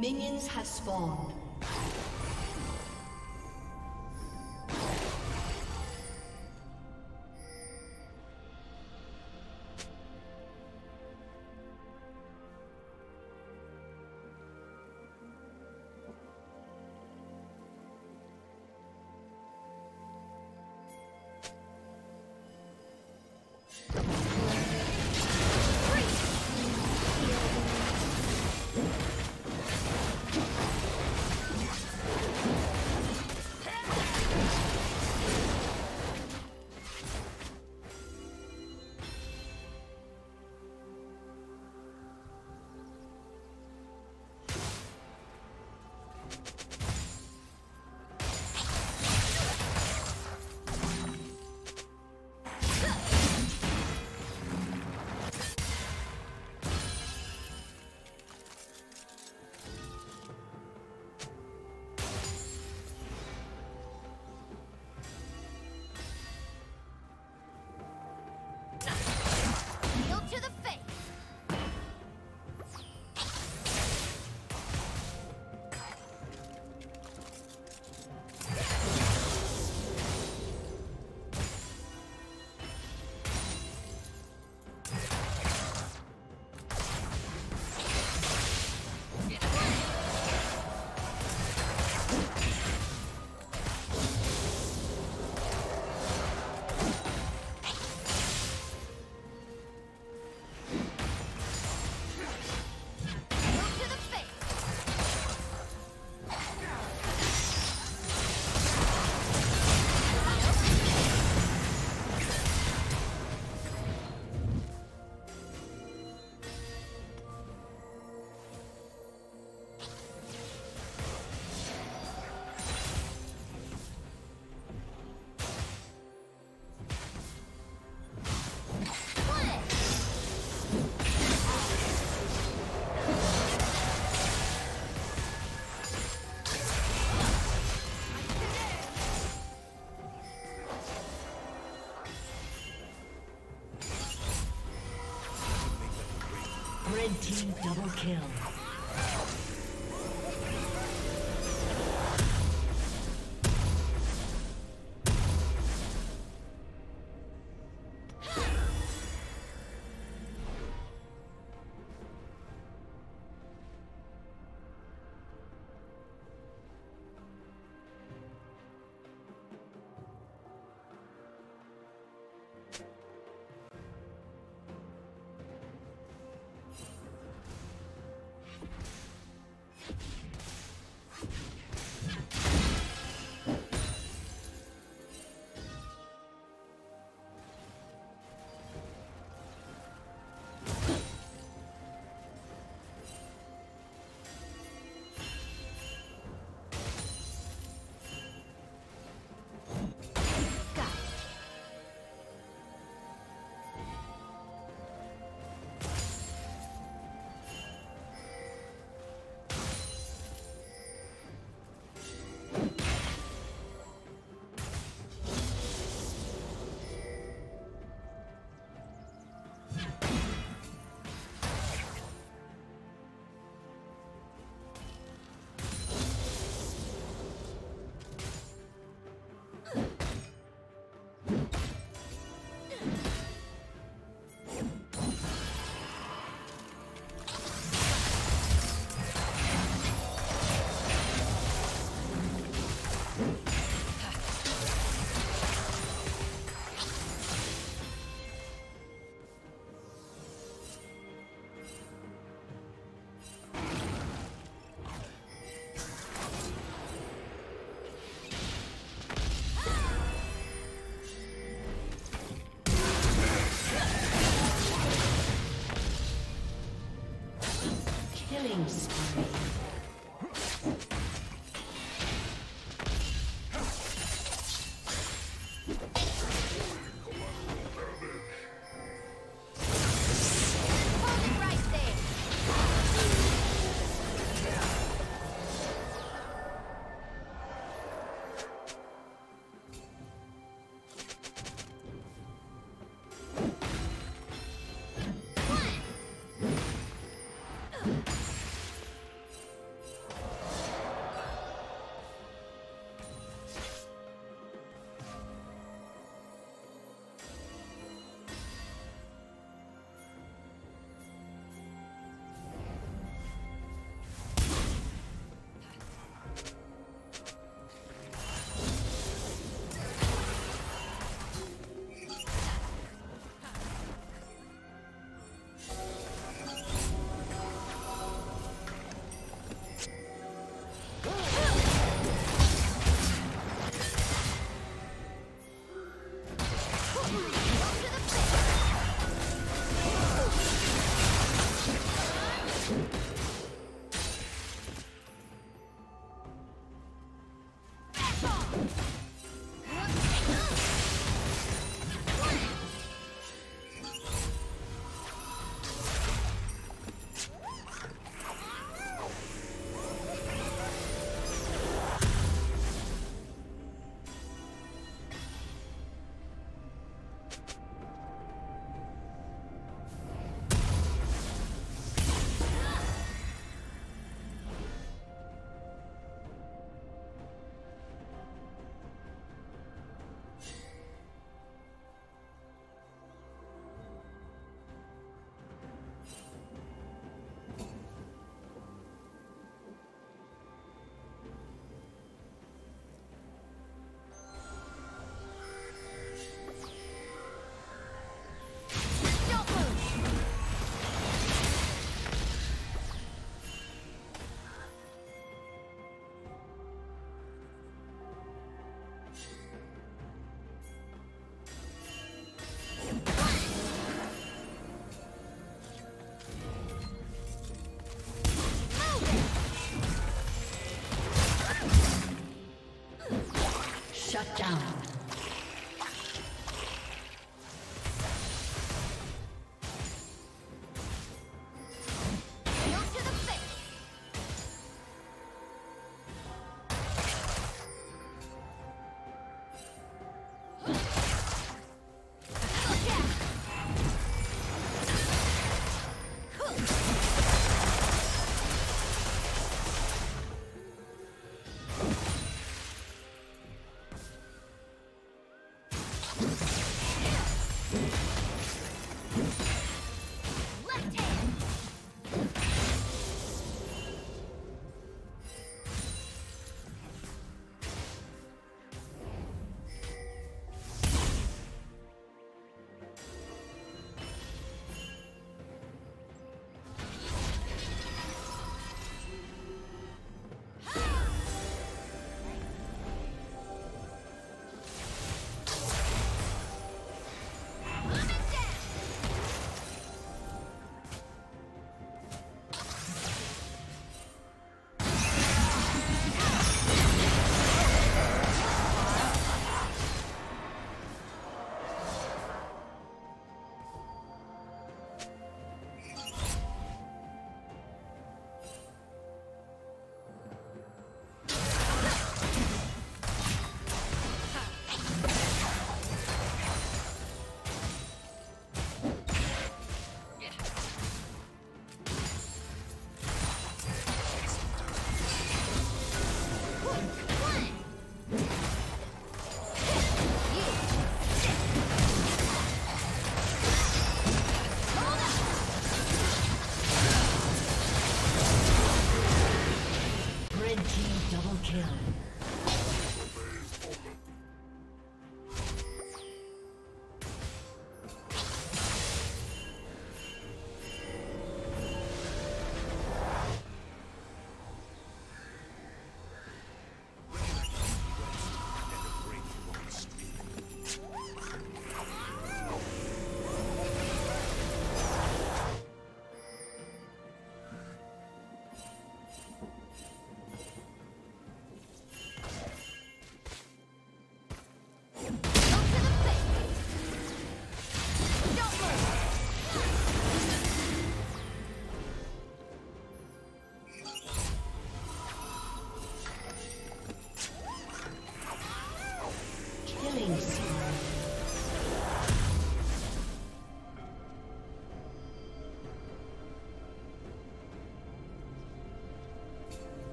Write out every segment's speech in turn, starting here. Minions have spawned. Red team double kill. Killing spree. Shut down.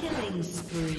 Killing spree.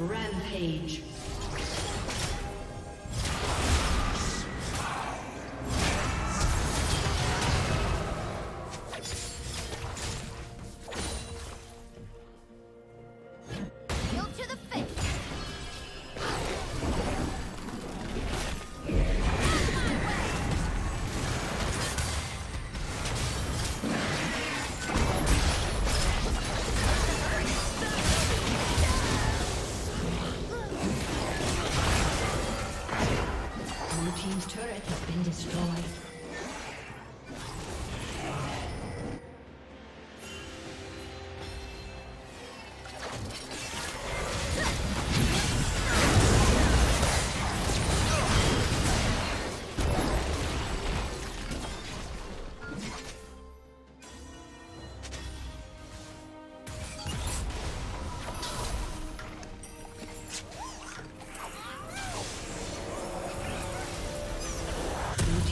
Rampage. Kill to the face. destroyed.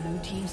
Blue team's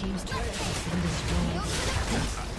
team's turret has been destroyed.